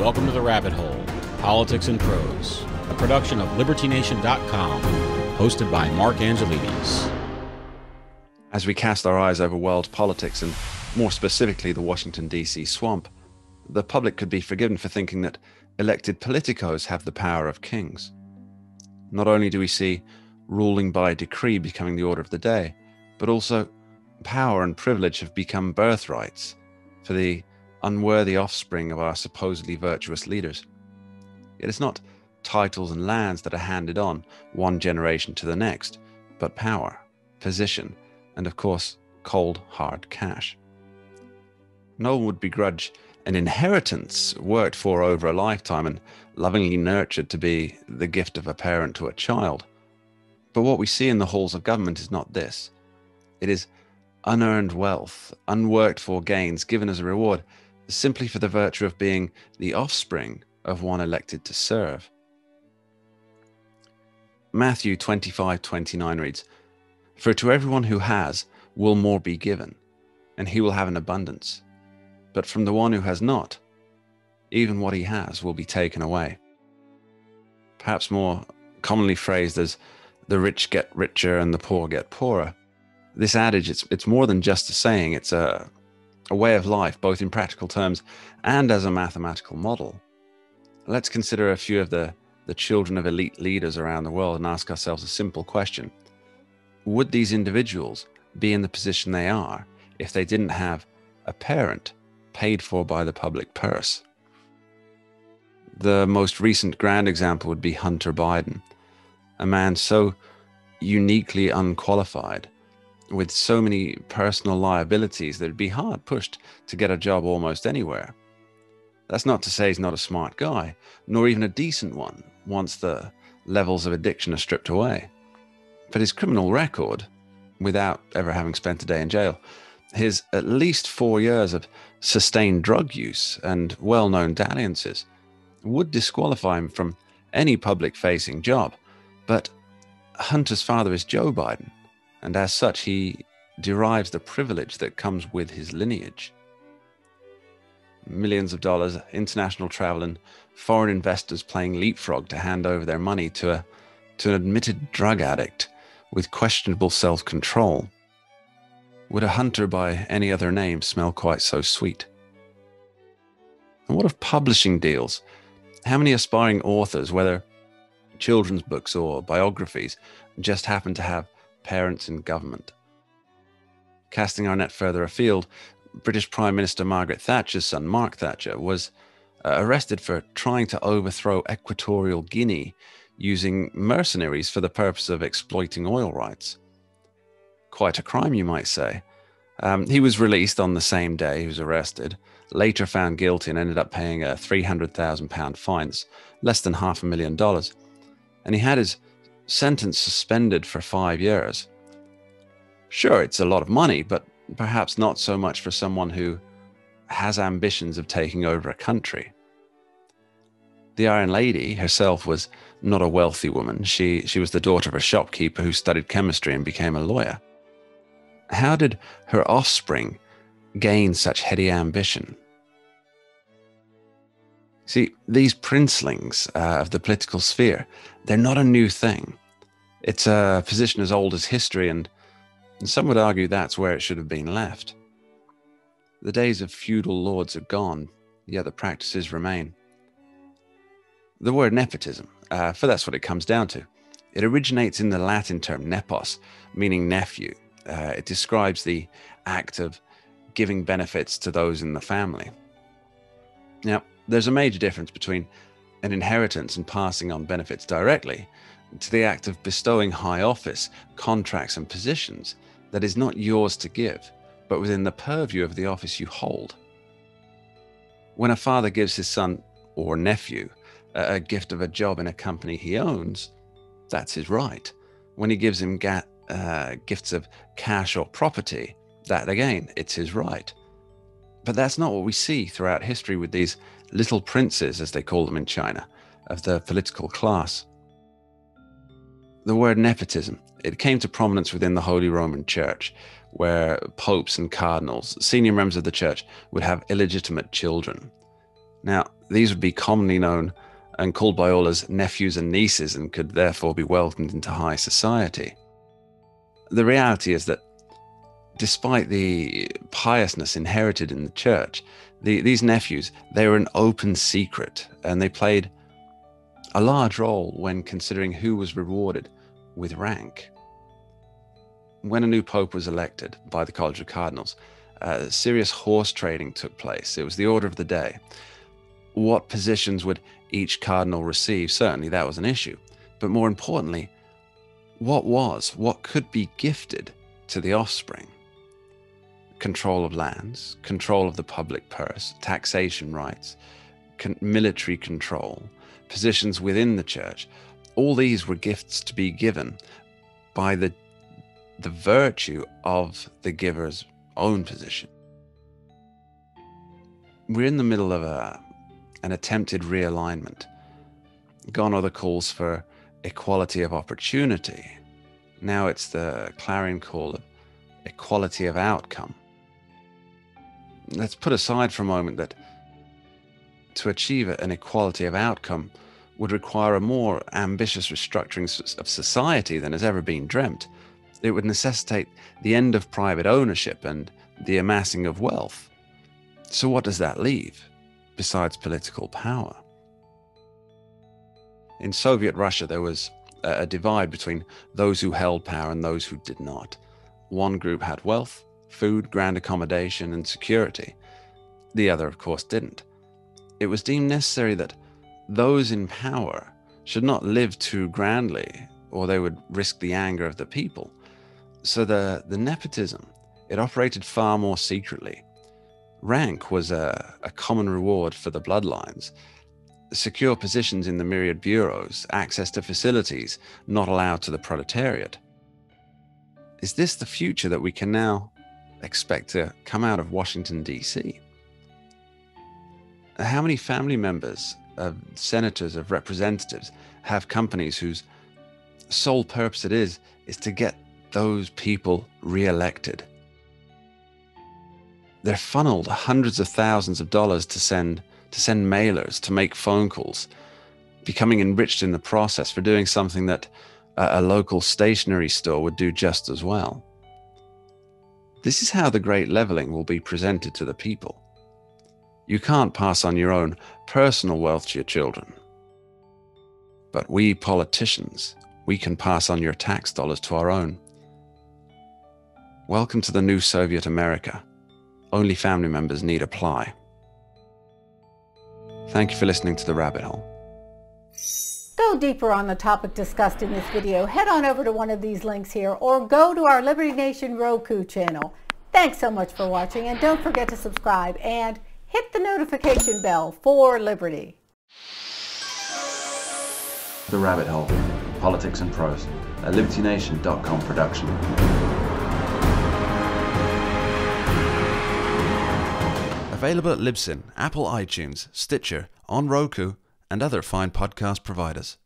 Welcome to The Rabbit Hole, Politics and Prose, a production of LibertyNation.com, hosted by Mark Angelides. As we cast our eyes over world politics, and more specifically the Washington, D.C. swamp, the public could be forgiven for thinking that elected politicos have the power of kings. Not only do we see ruling by decree becoming the order of the day, but also power and privilege have become birthrights for the unworthy offspring of our supposedly virtuous leaders. It is not titles and lands that are handed on one generation to the next, but power, position, and of course, cold, hard cash. No one would begrudge an inheritance worked for over a lifetime and lovingly nurtured to be the gift of a parent to a child. But what we see in the halls of government is not this. It is unearned wealth, unworked for gains given as a reward simply for the virtue of being the offspring of one elected to serve. Matthew 25:29 reads, "For to everyone who has will more be given, and he will have an abundance. But from the one who has not, even what he has will be taken away." Perhaps more commonly phrased as the rich get richer and the poor get poorer. This adage, it's more than just a saying, it's a way of life, both in practical terms and as a mathematical model. Let's consider a few of the children of elite leaders around the world and ask ourselves a simple question. Would these individuals be in the position they are if they didn't have a parent paid for by the public purse? The most recent grand example would be Hunter Biden, a man so uniquely unqualified, with so many personal liabilities that it'd be hard pushed to get a job almost anywhere. That's not to say he's not a smart guy, nor even a decent one, once the levels of addiction are stripped away. But his criminal record, without ever having spent a day in jail, his at least 4 years of sustained drug use and well-known dalliances would disqualify him from any public-facing job. But Hunter's father is Joe Biden, and as such, he derives the privilege that comes with his lineage. Millions of dollars, international travel, and foreign investors playing leapfrog to hand over their money to an admitted drug addict with questionable self-control. Would a Hunter by any other name smell quite so sweet? And what of publishing deals? How many aspiring authors, whether children's books or biographies, just happen to have parents in government? Casting our net further afield, British Prime Minister Margaret Thatcher's son, Mark Thatcher, was arrested for trying to overthrow Equatorial Guinea using mercenaries for the purpose of exploiting oil rights. Quite a crime, you might say. He was released on the same day he was arrested, later found guilty and ended up paying a £300,000 fine, less than $500,000. And he had his sentence suspended for 5 years. Sure, it's a lot of money, but perhaps not so much for someone who has ambitions of taking over a country. The Iron Lady herself was not a wealthy woman. She was the daughter of a shopkeeper who studied chemistry and became a lawyer. How did her offspring gain such heady ambition? See, these princelings of the political sphere, they're not a new thing. It's a position as old as history, and some would argue that's where it should have been left. The days of feudal lords are gone, yet the practices remain. The word nepotism, for that's what it comes down to. It originates in the Latin term nepos, meaning nephew. It describes the act of giving benefits to those in the family. Now, there's a major difference between an inheritance and passing on benefits directly to the act of bestowing high office, contracts, and positions that is not yours to give, but within the purview of the office you hold. When a father gives his son or nephew a gift of a job in a company he owns, that's his right. When he gives him gifts of cash or property, that again, it's his right. But that's not what we see throughout history with these little princes, as they call them in China, of the political class. The word nepotism, it came to prominence within the Holy Roman Church, where popes and cardinals, senior members of the church, would have illegitimate children. Now, these would be commonly known and called by all as nephews and nieces and could therefore be welcomed into high society. The reality is that despite the piousness inherited in the church, these nephews, they were an open secret, and they played a large role when considering who was rewarded with rank. When a new pope was elected by the College of Cardinals, serious horse trading took place. It was the order of the day. What positions would each cardinal receive? Certainly that was an issue. But more importantly, what could be gifted to the offspring? Control of lands, control of the public purse, taxation rights, military control, positions within the church. All these were gifts to be given by the virtue of the giver's own position. We're in the middle of an attempted realignment. Gone are the calls for equality of opportunity. Now it's the clarion call of equality of outcome. Let's put aside for a moment that to achieve an equality of outcome would require a more ambitious restructuring of society than has ever been dreamt. It would necessitate the end of private ownership and the amassing of wealth. So what does that leave, besides political power? In Soviet Russia, there was a divide between those who held power and those who did not. One group had wealth, food, grand accommodation, and security. The other, of course, didn't. It was deemed necessary that those in power should not live too grandly, or they would risk the anger of the people. So the nepotism, it operated far more secretly. Rank was a common reward for the bloodlines. Secure positions in the myriad bureaus, access to facilities not allowed to the proletariat. Is this the future that we can now expect to come out of Washington, D.C.? How many family members of senators, of representatives, have companies whose sole purpose it is to get those people re-elected? They're funneled hundreds of thousands of dollars to send mailers, to make phone calls, becoming enriched in the process for doing something that a local stationery store would do just as well. This is how the great leveling will be presented to the people. You can't pass on your own personal wealth to your children. But we politicians, we can pass on your tax dollars to our own. Welcome to the new Soviet America. Only family members need apply. Thank you for listening to The Rabbit Hole. Go deeper on the topic discussed in this video. Head on over to one of these links here, or go to our Liberty Nation Roku channel. Thanks so much for watching, and don't forget to subscribe and hit the notification bell for Liberty. The Rabbit Hole, Politics and Prose, a LibertyNation.com production. Available at Libsyn, Apple iTunes, Stitcher, on Roku, and other fine podcast providers.